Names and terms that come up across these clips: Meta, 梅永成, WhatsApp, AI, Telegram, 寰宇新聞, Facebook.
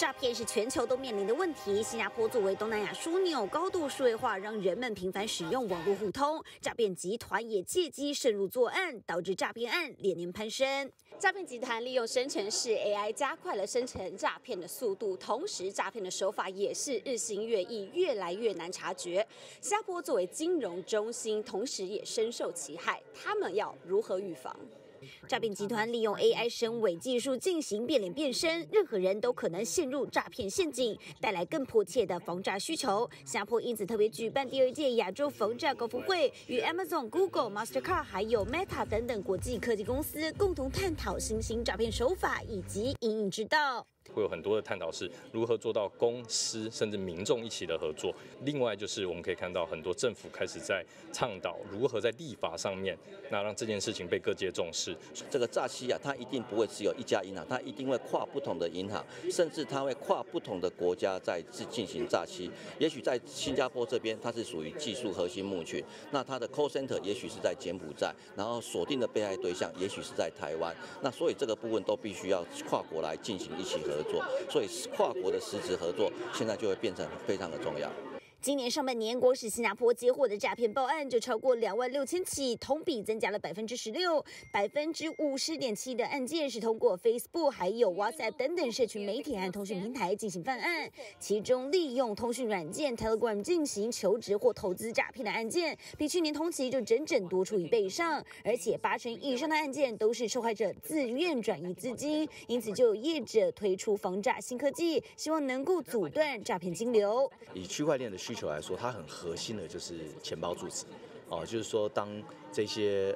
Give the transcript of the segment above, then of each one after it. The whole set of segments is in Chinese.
诈骗是全球都面临的问题。新加坡作为东南亚枢纽，高度数位化让人们频繁使用网络互通，诈骗集团也借机渗入作案，导致诈骗案连年攀升。诈骗集团利用生成式 AI 加快了生成诈骗的速度，同时诈骗的手法也是日新月异，越来越难察觉。新加坡作为金融中心，同时也深受其害，他们要如何预防？ 诈骗集团利用 AI 深伪技术进行变脸变身，任何人都可能陷入诈骗陷阱，带来更迫切的防诈需求。新加坡因此特别举办第2届亚洲防诈高峰会，与 Amazon、Google、Mastercard 还有 Meta 等等国际科技公司共同探讨新兴诈骗手法以及因应之道。 会有很多的探讨是如何做到公司甚至民众一起的合作。另外就是我们可以看到很多政府开始在倡导如何在立法上面，那让这件事情被各界重视。这个诈欺啊，它一定不会只有一家银行，它一定会跨不同的银行，甚至它会跨不同的国家在进行诈欺。也许在新加坡这边，它是属于技术核心牧群，那它的 call center 也许是在柬埔寨，然后锁定的被害对象也许是在台湾。那所以这个部分都必须要跨国来进行一起合作。 所以跨国的实质合作，现在就会变成非常的重要。今年上半年，国史新加坡接获的诈骗报案就超过26,000起，同比增加了16%，50.7%的案件是通过 Facebook 还有 WhatsApp 等等社群媒体和通讯平台进行犯案，其中利用通讯软件 Telegram 进行求职或投资诈骗的案件，比去年同期就整整多出1倍以上，而且80%以上的案件都是受害者自愿转移资金，因此就有业者推出防诈新科技，希望能够阻断诈骗金流。以区块链的 需求来说，它很核心的就是钱包住址，就是说当这些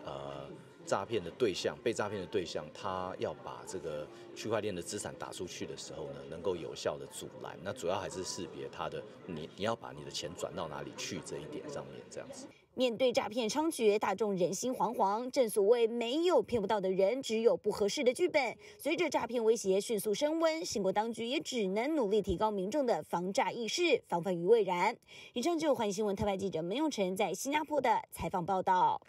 诈骗的对象被诈骗的对象，他要把这个区块链的资产打出去的时候呢，能够有效的阻拦。那主要还是识别他的，你要把你的钱转到哪里去这一点上面，这样子。 面对诈骗猖獗，大众人心惶惶。正所谓没有骗不到的人，只有不合适的剧本。随着诈骗威胁迅速升温，新国当局也只能努力提高民众的防诈意识，防范于未然。以上就寰宇新闻特派记者梅永成在新加坡的采访报道。